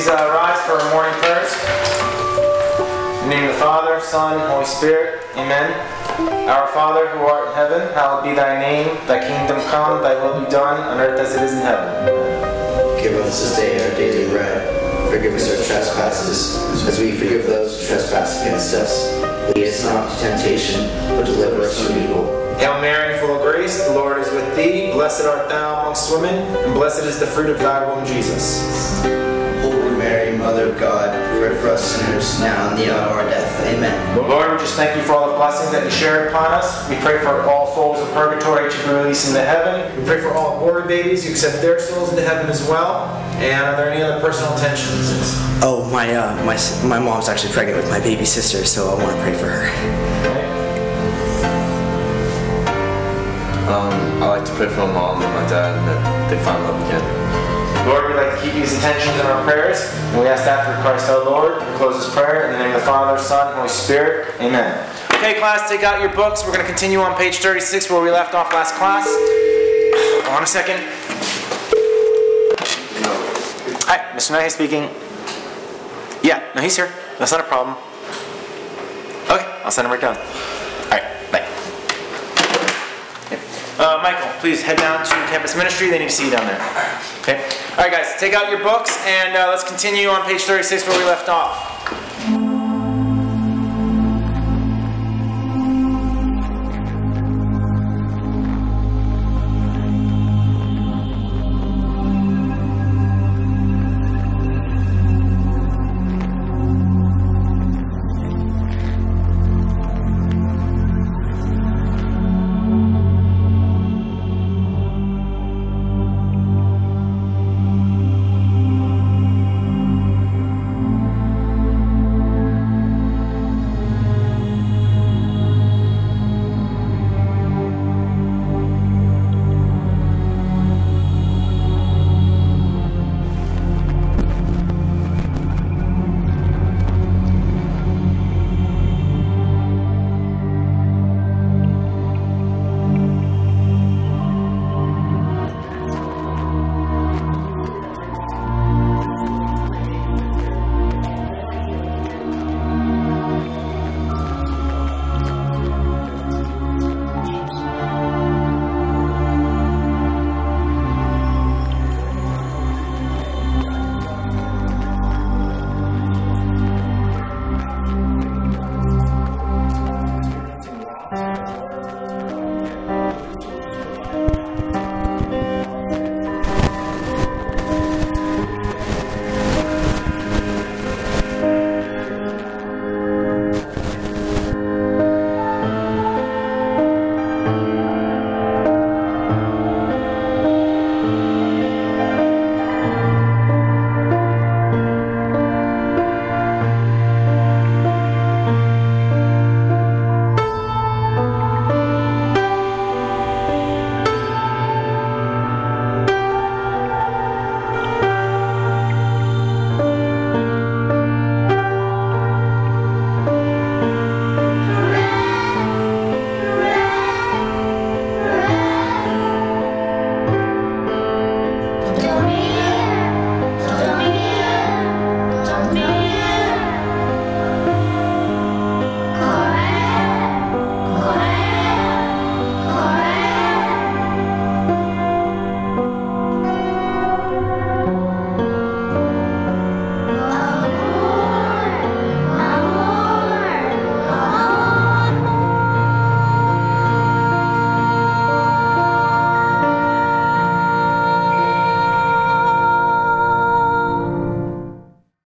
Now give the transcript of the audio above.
Please rise for our morning prayers. In the name of the Father, Son, Holy Spirit. Amen. Our Father, who art in heaven, hallowed be thy name. Thy kingdom come, thy will be done, on earth as it is in heaven. Give us this day our daily bread. Forgive us our trespasses, as we forgive those who trespass against us. Lead us not into temptation, but deliver us from evil. Hail Mary, full of grace, the Lord is with thee. Blessed art thou amongst women, and blessed is the fruit of thy womb, Jesus. Mary, Mother of God, pray for us sinners now and the hour of our death. Amen. Lord, we just thank you for all the blessings that you share upon us. We pray for all souls in purgatory to be released into heaven. We pray for all born babies who accept their souls into heaven as well. And are there any other personal tensions? Oh, my mom's actually pregnant with my baby sister, so I want to pray for her. Okay. I like to pray for my mom and my dad that they find love again. Lord, we'd like to keep these intentions in our prayers, and we ask that through Christ our Lord. We close this prayer in the name of the Father, Son, Holy Spirit. Amen. Okay, class, take out your books. We're going to continue on page 36 where we left off last class. Hold on a second. Hi, Mr. Knight speaking. Yeah, no, he's here. That's not a problem. Okay, I'll send him right down. All right, bye. Michael, please head down to campus ministry. They need to see you down there. Okay. All right, guys, take out your books and let's continue on page 36 where we left off.